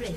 Rift.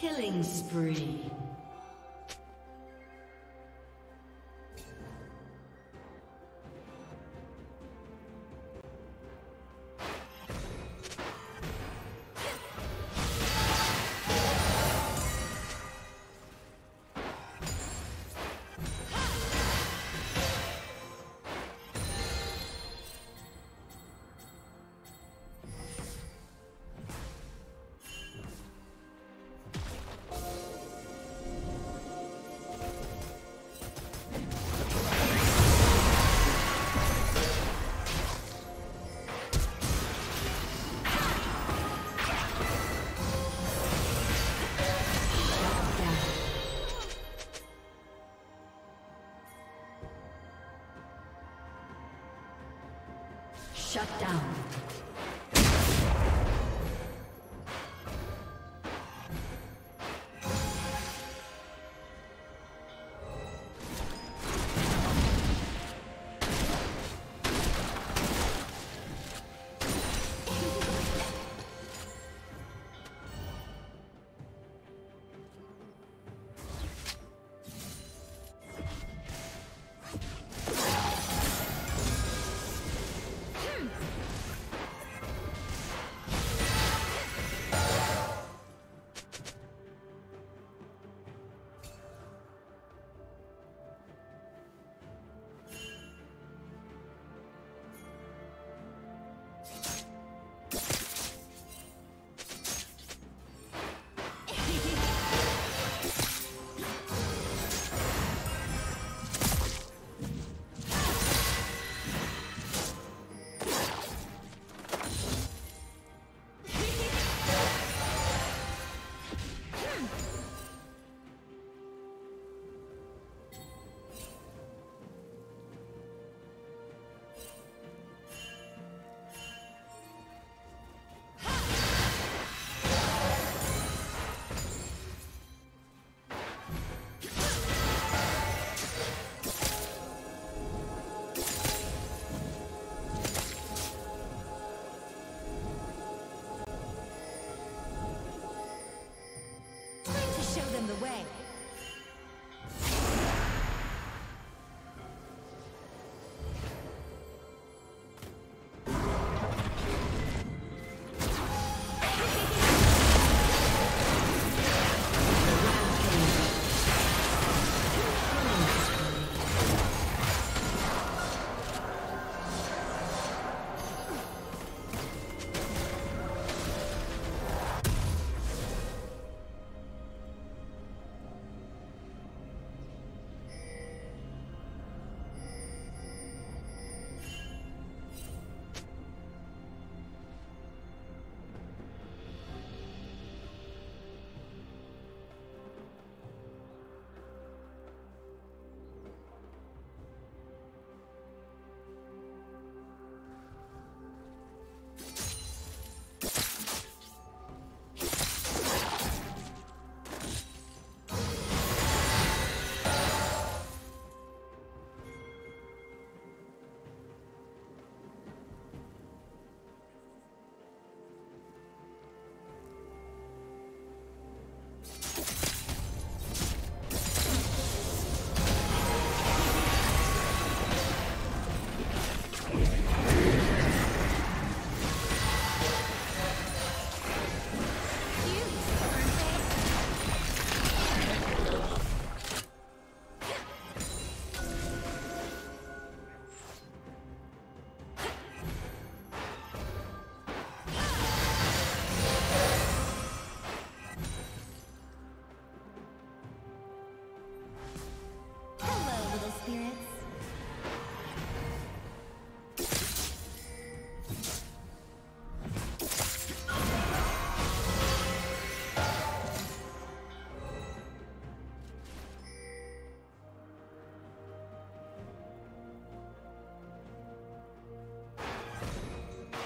Killing spree. Shut down.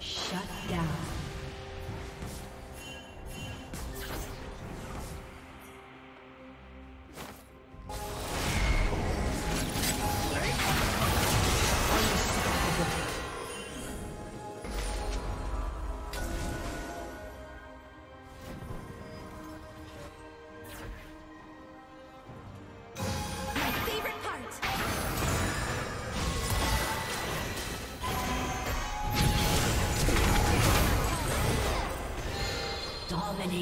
Shut down.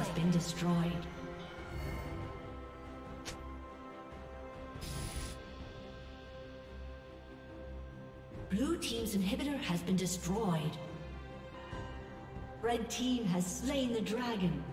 has been destroyed. Blue team's inhibitor has been destroyed. Red team has slain the dragon.